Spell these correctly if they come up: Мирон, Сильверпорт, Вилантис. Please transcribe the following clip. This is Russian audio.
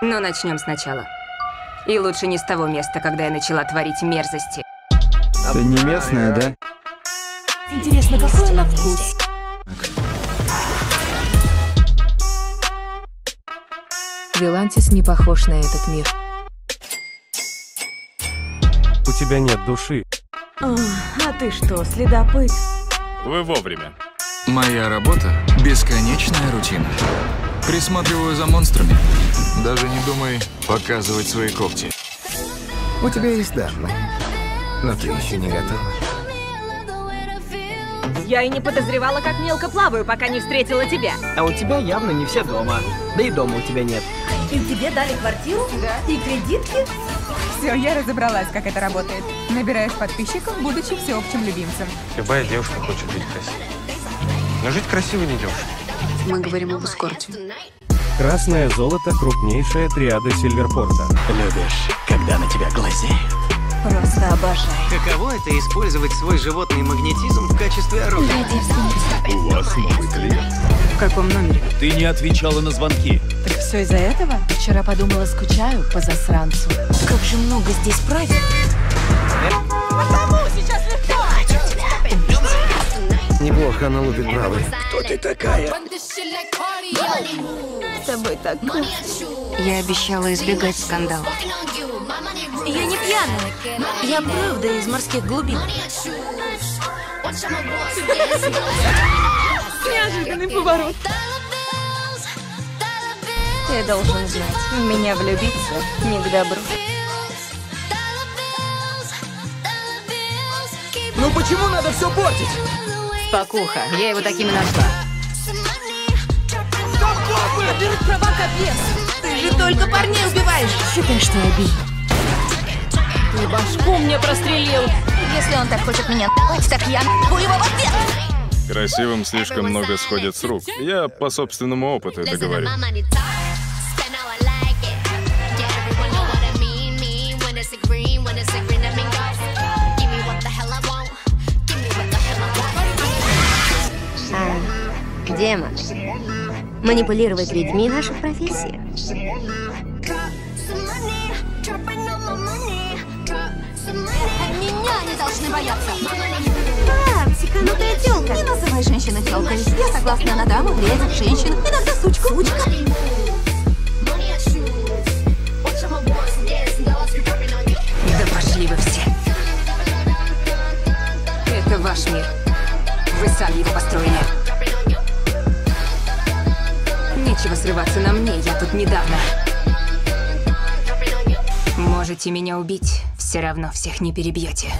Но начнем сначала. И лучше не с того места, когда я начала творить мерзости. Ты не местная, да? Интересно, какой она вкус? Вилантис не похож на этот мир. У тебя нет души. А ты что, следопыт? Вы вовремя. Моя работа – бесконечная рутина. Присматриваю за монстрами. Даже не думай показывать свои когти. У тебя есть данные, но ты еще не готова. Я и не подозревала, как мелко плаваю, пока не встретила тебя. А у тебя явно не все дома. Да и дома у тебя нет. И тебе дали квартиру? Да. И кредитки? Все, я разобралась, как это работает. Набираешь подписчиков, будучи всеобщим любимцем. Любая девушка хочет жить красиво. Но жить красиво не дешево. Мы говорим об эскорте. Красное золото – крупнейшая триада Сильверпорта. Любишь, когда на тебя глазеют? Просто обожаю. Каково это – использовать свой животный магнетизм в качестве оружия? У вас новый клиент. В каком номере? Ты не отвечала на звонки. Так все из-за этого? Вчера подумала, скучаю по засранцу. Как же много здесь правил. Потому сейчас легко. Хочу тебя победить. Неплохо она лупит правой. Кто ты такая? С тобой так. Я обещала избегать скандалов. Я не пьяна. Я правда из морских глубин. Неожиданный поворот. Ты должен знать, в меня влюбиться не к добру. Ну почему надо все портить? Спокуха, я его таким и нашла. Стоп, копы! Берут права как вес. Ты же только парней убиваешь. Считай, что я обидел. Ты башку мне прострелил. Если он так хочет меня н***ть, так я н***ю его в ответ. Красивым слишком много сходит с рук. Я по собственному опыту это говорю. Демон. Манипулировать людьми — наша профессия. Меня не должны бояться. Секанутая тёлка. Не называй женщину тёлкой. Я согласна на даму, вредных женщин. Иногда сучку. Сучка. Да пошли вы все. Это ваш мир. Вы сами его построили. Нечего срываться на мне, я тут недавно. Можете меня убить, все равно всех не перебьете.